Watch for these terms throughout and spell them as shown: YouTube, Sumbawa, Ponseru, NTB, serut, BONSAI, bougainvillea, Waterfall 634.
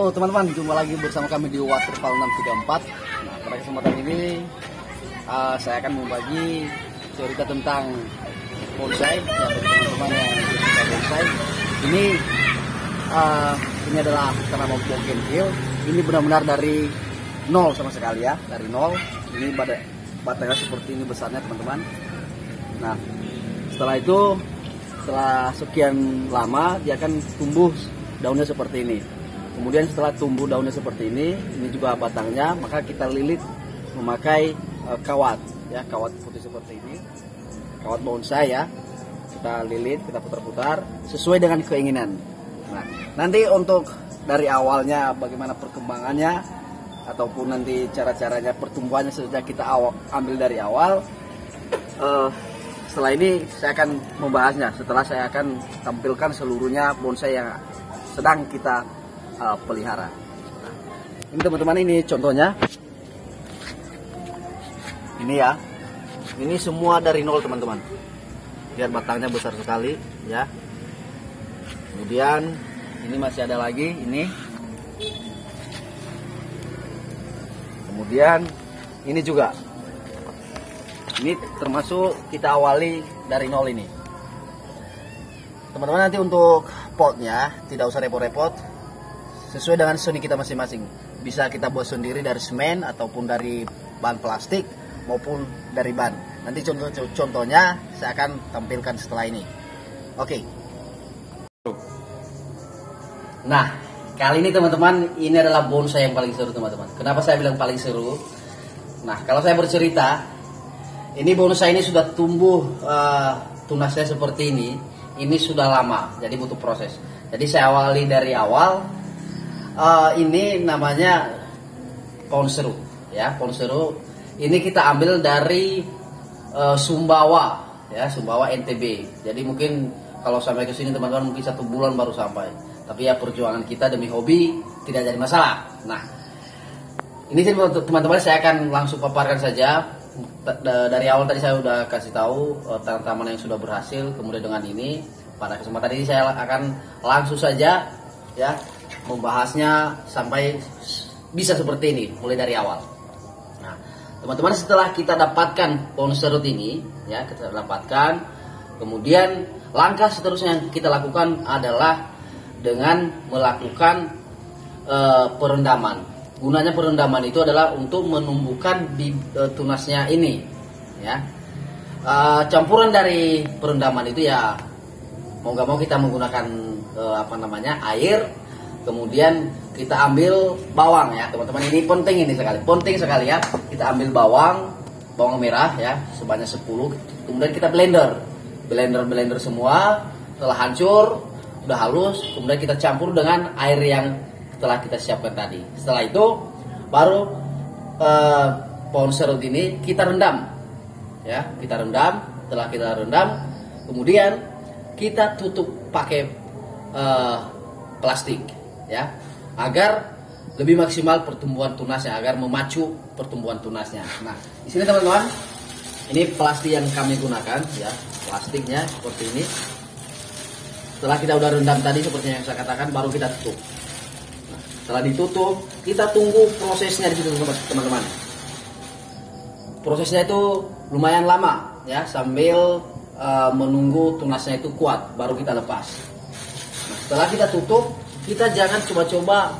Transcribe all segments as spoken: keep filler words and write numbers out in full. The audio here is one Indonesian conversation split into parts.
Halo teman-teman, jumpa lagi bersama kami di Waterfall enam tiga empat. Nah, pada kesempatan ini uh, saya akan membagi cerita tentang bonsai. Ya, teman-teman yang suka bonsai, ini uh, ini adalah tanaman bougainvillea. Ini benar-benar dari nol sama sekali ya, dari nol. Ini pada batangnya seperti ini besarnya teman-teman. Nah, setelah itu setelah sekian lama dia akan tumbuh daunnya seperti ini. Kemudian setelah tumbuh daunnya seperti ini, ini juga batangnya, maka kita lilit memakai e, kawat, ya kawat putih seperti ini, kawat bonsai ya. Kita lilit, kita putar-putar sesuai dengan keinginan. Nah, nanti untuk dari awalnya bagaimana perkembangannya ataupun nanti cara-caranya pertumbuhannya sudah kita awal, ambil dari awal. E, setelah ini saya akan membahasnya. Setelah saya akan tampilkan seluruhnya bonsai yang sedang kita Uh, pelihara. Nah, ini teman-teman, ini contohnya. Ini ya. Ini semua dari nol teman-teman. Lihat batangnya besar sekali ya. Kemudian ini masih ada lagi ini. Kemudian ini juga. Ini termasuk kita awali dari nol ini. Teman-teman, nanti untuk potnya tidak usah repot-repot. Sesuai dengan seni kita masing-masing. Bisa kita buat sendiri dari semen ataupun dari bahan plastik maupun dari ban. Nanti contoh-contohnya saya akan tampilkan setelah ini. Oke. Nah, kali ini teman-teman, ini adalah bonsai yang paling seru teman-teman. Kenapa saya bilang paling seru? Nah, kalau saya bercerita, ini bonsai ini sudah tumbuh uh, tunasnya seperti ini. Ini sudah lama, jadi butuh proses. Jadi saya awali dari awal. Uh, ini namanya Ponseru ya, Ponseru. Ini kita ambil dari uh, Sumbawa ya, Sumbawa N T B. Jadi mungkin kalau sampai ke sini teman-teman mungkin satu bulan baru sampai. Tapi ya perjuangan kita demi hobi tidak jadi masalah. Nah, ini teman-teman saya akan langsung paparkan saja. Dari awal tadi saya udah kasih tahu uh, tanaman yang sudah berhasil. Kemudian dengan ini pada kesempatan ini saya akan langsung saja ya membahasnya sampai bisa seperti ini mulai dari awal. Nah, teman-teman, setelah kita dapatkan ponserut ini ya, kita dapatkan, kemudian langkah seterusnya yang kita lakukan adalah dengan melakukan e, perendaman. Gunanya perendaman itu adalah untuk menumbuhkan di e, tunasnya ini ya. E, campuran dari perendaman itu ya mau nggak mau kita menggunakan e, apa namanya air. Kemudian kita ambil bawang ya teman-teman, ini penting ini sekali, penting sekali ya. Kita ambil bawang, bawang merah ya sebanyak sepuluh. Kemudian kita blender, blender blender semua. Setelah hancur, udah halus, kemudian kita campur dengan air yang telah kita siapkan tadi. Setelah itu baru eh, ponserut ini kita rendam ya, kita rendam. Setelah kita rendam, kemudian kita tutup pakai eh, plastik. Ya, agar lebih maksimal pertumbuhan tunasnya, agar memacu pertumbuhan tunasnya. Nah, di sini teman-teman, ini plastik yang kami gunakan, ya, plastiknya seperti ini. Setelah kita udah rendam tadi, seperti yang saya katakan, baru kita tutup. Nah, setelah ditutup, kita tunggu prosesnya di situ teman-teman. Prosesnya itu lumayan lama, ya, sambil uh, menunggu tunasnya itu kuat, baru kita lepas. Nah, setelah kita tutup, kita jangan coba-coba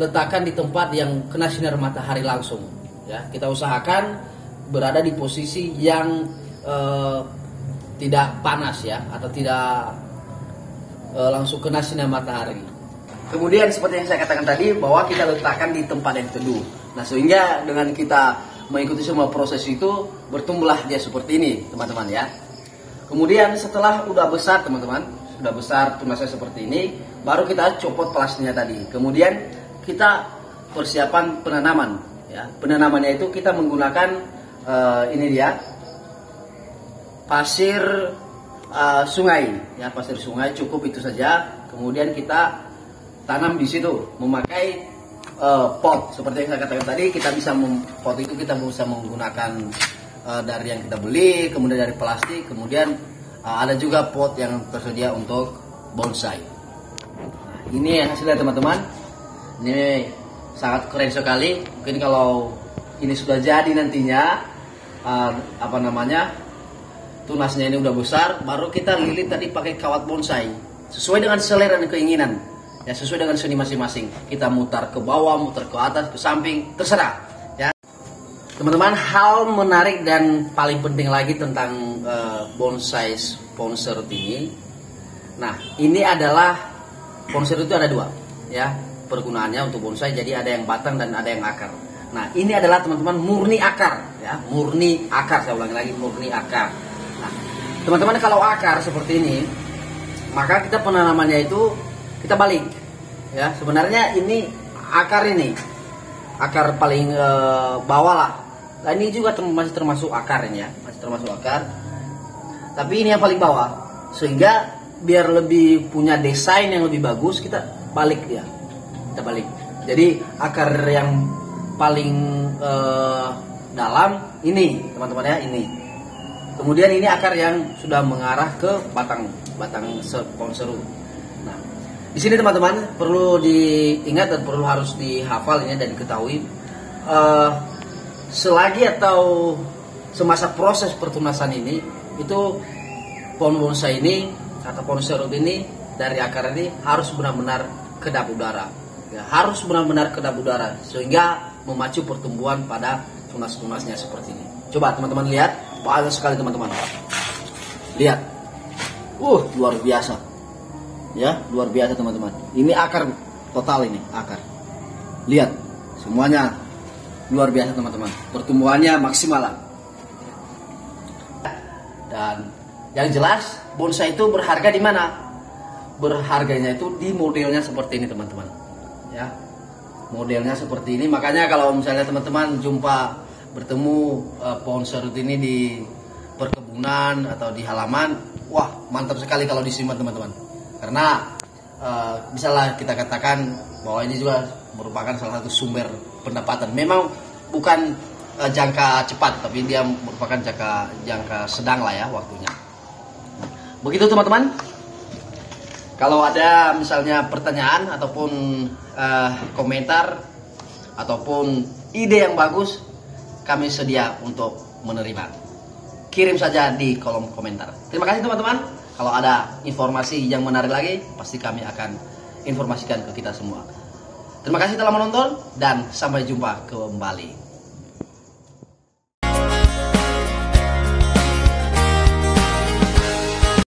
letakkan di tempat yang kena sinar matahari langsung ya. Kita usahakan berada di posisi yang eh, tidak panas ya, atau tidak eh, langsung kena sinar matahari. Kemudian seperti yang saya katakan tadi, bahwa kita letakkan di tempat yang teduh. Nah, sehingga dengan kita mengikuti semua proses itu, bertumbuhlah dia seperti ini teman-teman ya. Kemudian setelah udah besar teman-teman, sudah besar tunasnya seperti ini, baru kita copot plastiknya tadi. Kemudian kita persiapan penanaman ya. Penanamannya itu kita menggunakan uh, ini dia pasir uh, sungai ya, pasir sungai cukup itu saja. Kemudian kita tanam di situ memakai uh, pot seperti yang saya katakan tadi. Kita bisa pot itu kita bisa menggunakan uh, dari yang kita beli, kemudian dari plastik, kemudian Uh, ada juga pot yang tersedia untuk bonsai. Nah, ini hasilnya teman-teman. Ini sangat keren sekali. Mungkin kalau ini sudah jadi nantinya, uh, apa namanya, tunasnya ini udah besar, baru kita lilit tadi pakai kawat bonsai sesuai dengan selera dan keinginan, ya, sesuai dengan seni masing-masing. Kita mutar ke bawah, mutar ke atas, ke samping, terserah, ya. Teman-teman, hal menarik dan paling penting lagi tentang uh, bonsai Ponseru ini. Nah, ini adalah Ponseru itu ada dua, ya, pergunaannya untuk bonsai. Jadi ada yang batang dan ada yang akar. Nah, ini adalah teman-teman murni akar, ya, murni akar. Saya ulangi lagi, murni akar. Nah, teman-teman, kalau akar seperti ini, maka kita penanamannya itu kita balik, ya. Sebenarnya ini akar ini akar paling e, bawah lah. Nah, ini juga term masih termasuk akar ini, ya, masih termasuk akar. Tapi ini yang paling bawah, sehingga biar lebih punya desain yang lebih bagus, kita balik dia, kita balik. Jadi akar yang paling e, dalam ini, teman-teman, ya, ini. Kemudian ini akar yang sudah mengarah ke batang batang Ponseru. Nah, di sini teman-teman perlu diingat dan perlu harus dihafal ini dan diketahui, uh, selagi atau semasa proses pertunasan ini, itu pohon bonsai ini atau Ponseru ini dari akar ini harus benar-benar kedap udara, ya, harus benar-benar kedap udara sehingga memacu pertumbuhan pada tunas-tunasnya seperti ini. Coba teman-teman lihat, banyak sekali teman-teman. Lihat, uh luar biasa. Ya, luar biasa teman-teman. Ini akar total, ini akar. Lihat, semuanya luar biasa teman-teman. Pertumbuhannya maksimal. Dan yang jelas bonsai itu berharga di mana? Berharganya itu di modelnya seperti ini teman-teman. Ya, modelnya seperti ini. Makanya kalau misalnya teman-teman jumpa bertemu eh, pohon serut ini di perkebunan atau di halaman, wah mantap sekali kalau disimpan teman-teman. Karena uh, misalnya kita katakan bahwa ini juga merupakan salah satu sumber pendapatan. Memang bukan uh, jangka cepat, tapi dia merupakan jangka jangka sedang lah, ya, waktunya. Begitu teman-teman. Kalau ada misalnya pertanyaan ataupun uh, komentar ataupun ide yang bagus, kami sedia untuk menerima. Kirim saja di kolom komentar. Terima kasih teman-teman. Kalau ada informasi yang menarik lagi, pasti kami akan informasikan ke kita semua. Terima kasih telah menonton dan sampai jumpa kembali.